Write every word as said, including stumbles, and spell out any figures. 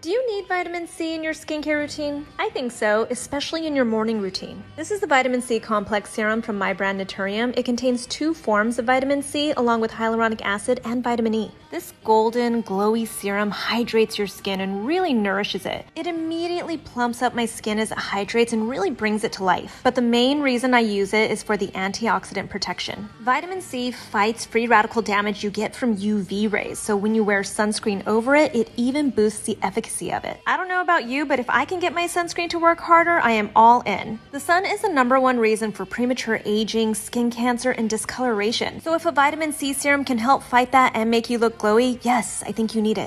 Do you need vitamin C in your skincare routine? I think so, especially in your morning routine. This is the vitamin C complex serum from my brand Naturium. It contains two forms of vitamin C along with hyaluronic acid and vitamin E. This golden, glowy serum hydrates your skin and really nourishes it. It immediately plumps up my skin as it hydrates and really brings it to life. But the main reason I use it is for the antioxidant protection. Vitamin C fights free radical damage you get from U V rays, so when you wear sunscreen over it, it even boosts the efficacy of it. I don't know about you, but if I can get my sunscreen to work harder, I am all in. The sun is the number one reason for premature aging, skin cancer, and discoloration. So if a vitamin C serum can help fight that and make you look glowy, yes, I think you need it.